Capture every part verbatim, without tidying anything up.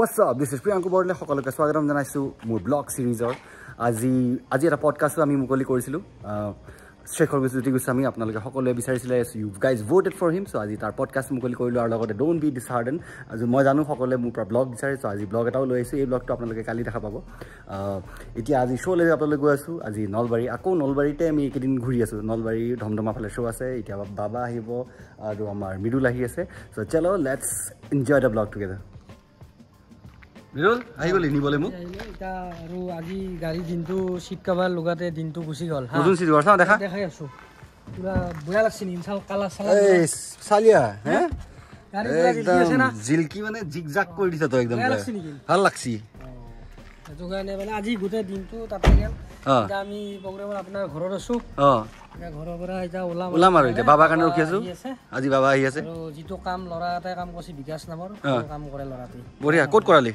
What's up? This is Priyanko Bordoloi. সকলোকে স্বাগতম জানাইছো মোৰ ব্লগ সিৰিজৰ আজি আজি এটা পডকাষ্ট আমি মুকলি কৰিছিলো শেখৰ গুজুতি গুছামি আপোনালোকে সকলোৱে বিচাৰিছিলে you guys voted for him so আজি তাৰ পডকাষ্ট মুকলি কৰিলো আৰু লগতে ডোন্ট বি ডিসহাৰ্ডেন আজি মই জানো সকলোৱে মোৰ পৰা ব্লগ বিচাৰিছো আজি ব্লগ এটাও লৈ আহিছো এই ব্লগটো আপোনালোকে কালি দেখা পাব এতিয়া আজি শোলৈ আপোনালোকে গৈ আছো আজি নলবাৰী আকৌ নলবাৰীতে আমি একদিন ঘূৰি আছো নলবাৰী ধমধমা ফালে শো আছে এতিয়া বাবা আহিব আৰু আমাৰ মিডুল আহি আছে সো চলো let's enjoy the blog together Mirul, ahi goli ni bole mu? Ita ru agi gari dintu shikkabar logate dintu gusi gol. Notun si gorsa dekha? Dekhai asu. Pura boya lagsini insal kala sala. Ei salia, ha? Gari pura jilki ase na. Jilki mane zigzag kori dise to ekdom. Boya lagsini ki. Hal lagsi. Jogane mane aji gote dintu tapte gel. Ha. Eta ami programor apnar ghoror asu. Ha. Eta ghoror pura eta ola. Ola maru eta baba kane rokhi asu. Aji baba ahi ase. Aru jitu kam lora eta kam kosi bikas namor kam kore lora ti. Boria kot korali.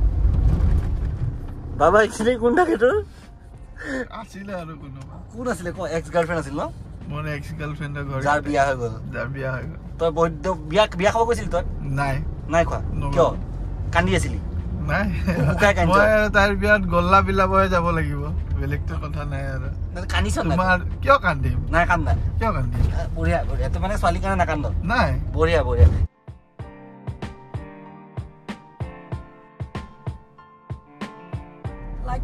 Baba actually कुंडा के तो आसिला आरो कुनो कुन आसिले को x girlfriend आसिल न मोर ex girlfriend घर जार बिया हो गल जार बिया हो गल तो बड्ड बिया बिया खाबो कइसिल त नाय नाय खा क्यो कांदी आसिली नाय उका कांदी मोर तार बिया गल्ला बिला बय जाबो लागिवो बेलेक त कथा नाय आरो न कांदिस न तुमार क्यो कांदी नाय कांदा क्यो कांदी बढिया बढिया त माने साली काना ना कांदो नाय बढिया बढिया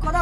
कोना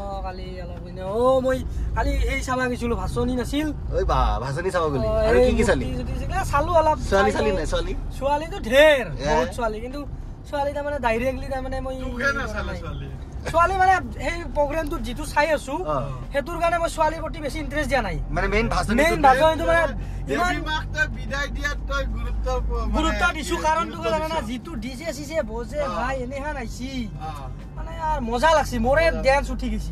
কালি আলাবিনে ও মই কালি এই সাবা গিছিলো ভাষণী নাছিল ওই বা ভাষণী সাবা গলি আরে কি কি চালি চালু আলাপ চালি চালি নাই চালি চালি তো ঢেৰ বহুত চালি কিন্তু চালি মানে ডাইৰেক্টলি মানে মই চালি মানে এই প্ৰগ্ৰামটো যেটো চাই আছো হেতুৰ কাৰণে মই চালিৰ প্ৰতি বেছি ইন্টাৰেষ্ট দিয়া নাই মানে মেইন ভাষণ মেইন ভাষণটো মানে ইমান মাকটা বিদায় দিয়া তই গুৰুত্ব গুৰুত্ব দিছো কাৰণ তোৰ জানা না যেটো ডিজে সিজে বজে ভাই এনেহান আইছি মানে यार মজা লাগছে মোৰে ডান্স উঠি গিছি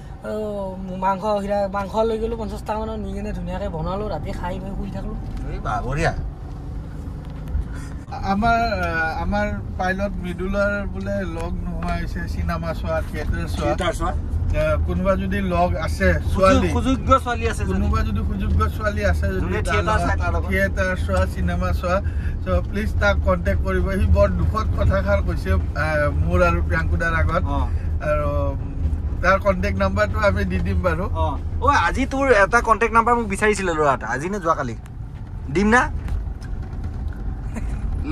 মাংস হিরা মাংস লৈ গলো পঞ্চাশ টাকা মানৰ নি কেনে ধুনিয়াকে বনালো ৰাতি খাই মই শুই থাকলো এই বাবৰিয়া আমাৰ আমাৰ পাইলট মিডুলৰ বলে লগ নহয় আছে সিনেমা সোৱা থিয়েটাৰ সোৱা থিয়েটাৰ সোৱা কোনবা যদি লগ আছে সোৱালি সুযোগ্য সোৱালি আছে কোনবা যদি সুযোগ্য সোৱালি আছে যদি থিয়েটাৰ সোৱা সিনেমা সোৱা সো প্লিজ তাক কন্টাক্ট কৰিব হি বৰ দুখত কথাখাৰ কৈছে মোৰ আৰু প্ৰিয়াংকু দাৰ আগত আৰু তাৰ কন্টাক্ট নাম্বাৰটো আমি দি দিম বাৰু ও আজি তোৰ এটা কন্টাক্ট নাম্বাৰ মই বিচাৰিছিল লৰাটা আজি নে যোৱা কালি দিম না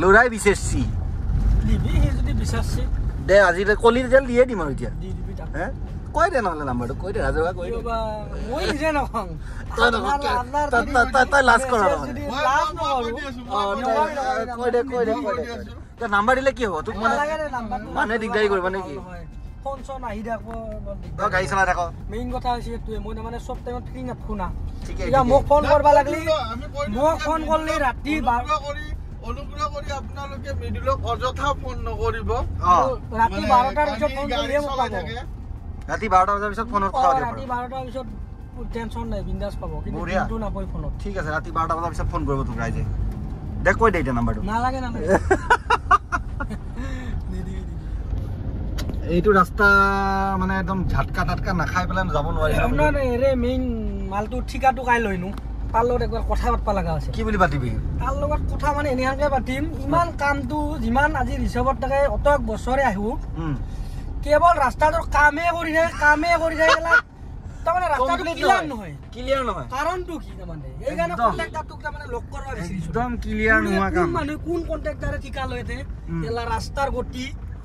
লৰাই বিচাৰছি দিবি হে যদি বিচাৰছি দে আজি কলি জেল দিয়ে দিম আৰু এতিয়া দি দিবি হে কই দে নহলে নাম্বাৰটো কই দে ৰাজবা কই দে মই নিজে নহং তই নহং তই তই লাজ কৰ যদি লাজ নহৰু কই দে কই দে কই দে তে নাম্বাৰ দিলে কি হ'ব তোক মানে মানে দিগদাৰি কৰিব নে কি ফোন চোন আহি থাকো ও গাড়ী চলাই থাকো মেইন কথা হৈছে তুই মই মানে সব টাইমত ফ্ৰী নাথুনা ইয়া মোক ফোন কৰবা লাগলি মোক ফোন কৰলি ৰাতি বাৰ কৰি অনুগ্ৰহ কৰি আপোনালোকে মিডুলক অযথা ফোন নকৰিব ৰাতি বাৰটাৰ পিছত ফোন কৰিলে মোক পাব ৰাতি বাৰটাৰ পিছত ফোনৰ কথা দিব ৰাতি বাৰটাৰ পিছত টেনচন নাই বিন্দাস পাব কিন্তু কিন্তু নাপাই ফোনত ঠিক আছে ৰাতি বাৰটাৰ পিছত ফোন কৰিব তোক ৰাইজে দে কৈ দে এই নাম্বাৰটো না লাগে না এইটো ৰাস্তা মানে একদম ঝাটকা টাটকা না খাই পেলান যাব নোৱাৰি না ৰে মেইন মালটো ঠিকাটো কাই লইনু তার একবার কথা পাতবা লাগা আছে। কি বলি পাতিবি তার লগত কথা মানে এনেহানকে পাতিম ইমান কামটো যিমান আজি ৰিসভত থাকে অতক বছৰে আহিও কেৱল ৰাস্তাটো কামে কৰি থাকে কামে কৰি থাকেলা তাৰমানে ৰাস্তাটো ক্লিয়াৰ নহয় ক্লিয়াৰ নহয় কাৰণটো কি মানে এই গানে কন্ট্ৰাক্টৰটো মানে লক কৰবা বিচাৰিছো একদম ক্লিয়াৰ নহয় কাম মানে কোন কন্ট্ৰাক্টৰে ঠিকা লৈতে তেলা ৰাস্তাৰ গতি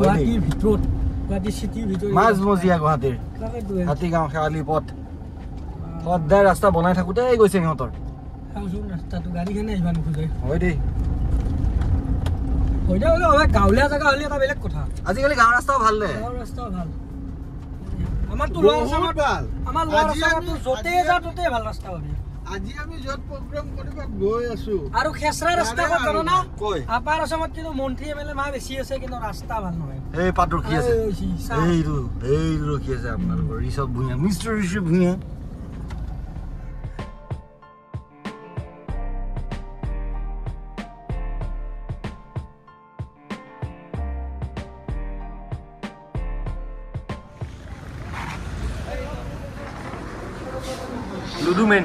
গুৱাহাটীৰ ভিতৰত গুৱাহাটী সিটি ভিতৰত মাজমজিয়া গুৱাহাটীৰ হাতি গাঁও খালি পথ সদায় রাস্তা বনাই থাকুতে গৈছে নিহতর সাউসুন রাস্তাটো গাড়ি কেনে ইমান খুজে হয় দে কইটা হলে ওই গাউলিয়া জায়গা হলে এটা বেলেগ কথা আজিকালি গাঁও রাস্তাও ভাল নে গাঁও রাস্তাও ভাল আমার তো লোয়া রাস্তা ভাল আমার লোয়া রাস্তা তো জতে যাততে ভাল রাস্তা হবে আজি আমি যত প্রোগ্রাম করিবা গৈ আছো আৰু খেছৰা ৰাস্তা কৰো না কই আপাৰ অসমত কিন্তু মন্ত্ৰী এমএলএ মা বেছি আছে কিন্তু ৰাস্তা ভাল নহয় এই পাটৰ কি আছে এই ৰু এই ৰু কি আছে আপোনালোকৰ ঋষভ ভূঞা মিস্টার ঋষভ ভূঞা লুডুমেন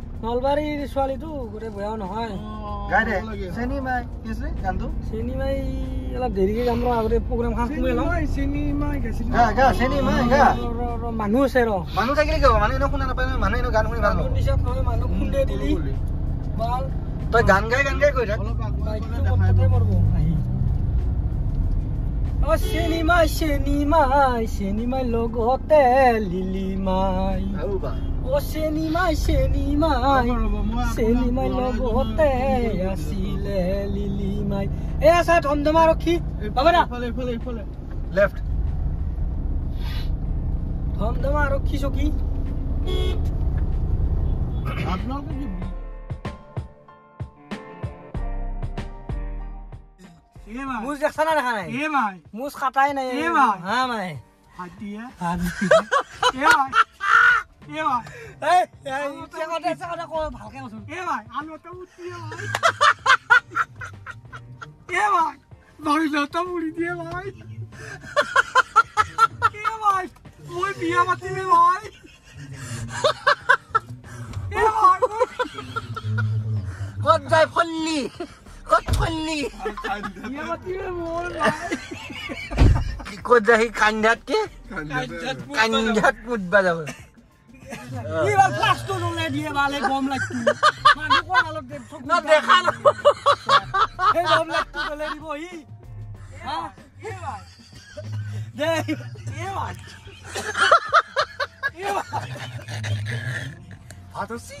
নলবাৰীৰ ছোৱালীটো গৰে ভয়া নহয় গাই দে সিনেমাই কিছে গানটো সিনেমাই অলপ দেৰিকে গাম ৰ আগতে প্ৰগ্ৰাম খাস কমে লম সিনেমাই গেছিল গা গা সিনেমাই গা মানুহ আছে ৰ মানুহ থাকিলে কি মানুহ এনে শুনা নাপায় মানুহ এনে গান শুনি ভাল লাগে নিশ্চয় নহয় মানুহ খুন্দে দিলি বাল তই গান গাই গান গাই কৈ থাক কথাতে মৰব আহি ও সিনেমাই সিনেমাই সিনেমাই লগতে লিলিমাই ও সিনেমাই সিনেমাই সিনেমাই লগতে আসিলে লিলিমাই এ আসা ধমধমা ৰখি বাবা না ফলে ফলে ফলে লেফট ধমধমা ৰখি চকি আপোনাক কি মুজ দেখা না দেখা নাই এ ভাই মুজ কাটাই নাই এ ভাই হ্যাঁ ভাই হাতিয়া এ ভাই এ ভাই এই এই কথা কথা কো ভালকে শুন এ ভাই আলো তো উঠি এ ভাই এ ভাই বাড়ি লতা মুড়ি দিয়ে ভাই এ ভাই ওই বিয়া মাটি মে ভাই এ ভাই কত যায় ফল্লি কতলি ইয়ামতিয়ে মোল কি কোজাই কান্দাতে কান্দাত মুদবা যাব ই বাল প্লাস্টো নলে দিয়ে বালে গম লাগতি মানু কোন আলো না দেখা না এই গম লাগতি বলে দিব ই হ্যাঁ এ ভাই দে এ ভাই এ ভাই আদসি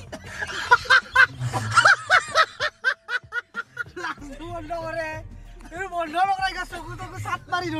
মারি গেল সকল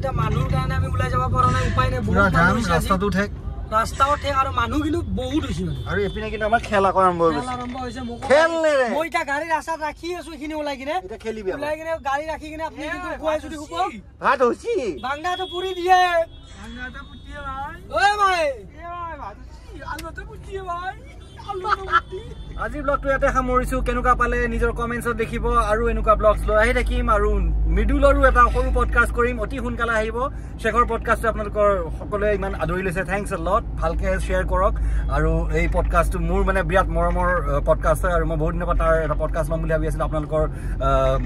এটা মানুৰ কাৰণে আমি ওলাই যাব পৰা নাই উপায় নাই বহুত মানুহ ৰাস্তাটো উঠে ৰাস্তা উঠে আৰ মানুহ কিন্তু বহুত হইছে আৰে এপিনে কিন্তু আমাৰ খেল আৰম্ভ হৈছে খেল আৰম্ভ হৈছে খেললে ৰে মইটা গাড়ী ৰাস্তা ৰাখি আছো ইখিনি ওলাই কিনে এটা খেলিবি ওলাই কিনে গাড়ী ৰাখি কিনে আপুনি কিন্তু কোৱাই যদি খুব ভাত হইছি বাংলাটো পুৰি দিয়ে বাংলাটো পুতি ভাই ওই ভাই এ ভাই ভাত হইছি আলুটো পুতি ভাই আলুটো পুতি আজি ব্লগটো ইয়াতে সামৰিছো কেনুকা পালে নিজৰ কমেন্টছত দেখিব আৰু এনেকুৱা ব্লগছ লৈ আহি থাকিম আৰু মিডুলৰো এটা সৰু পডকাস্ট কৰিম অতি হুনকালা আহিব শেখৰ পডকাস্টটো আপোনালোকৰ সকলোৱে ইমান আদৰি লৈছে থ্যাঙ্কস আ লট ভালকে শেয়াৰ কৰক আৰু এই পডকাস্টটো মোৰ মানে বিৰাট মৰমৰ পডকাস্ট হয় আৰু মই বহুত ধন্যবাদ তাৰ এটা পডকাস্ট মই বুলি ভাবি আছিল আপোনালোকৰ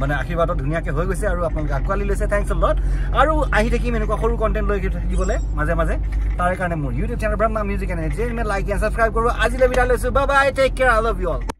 মানে আশীৰ্বাদত ধুনিয়াকে হৈ গৈছে আৰু আপোনালোকে আকোৱালি লৈছে থ্যাঙ্কস আ লট আৰু আহি থাকিম এনেকুৱা সৰু কন্টেন্ট লৈ থাকিবলৈ মাজে মাজে তাৰ কাৰণে মোৰ YouTube channel Brahma music and entertainment like and subscribe কৰক আজিলৈ বিদায় লৈছো bye bye take care I love you all.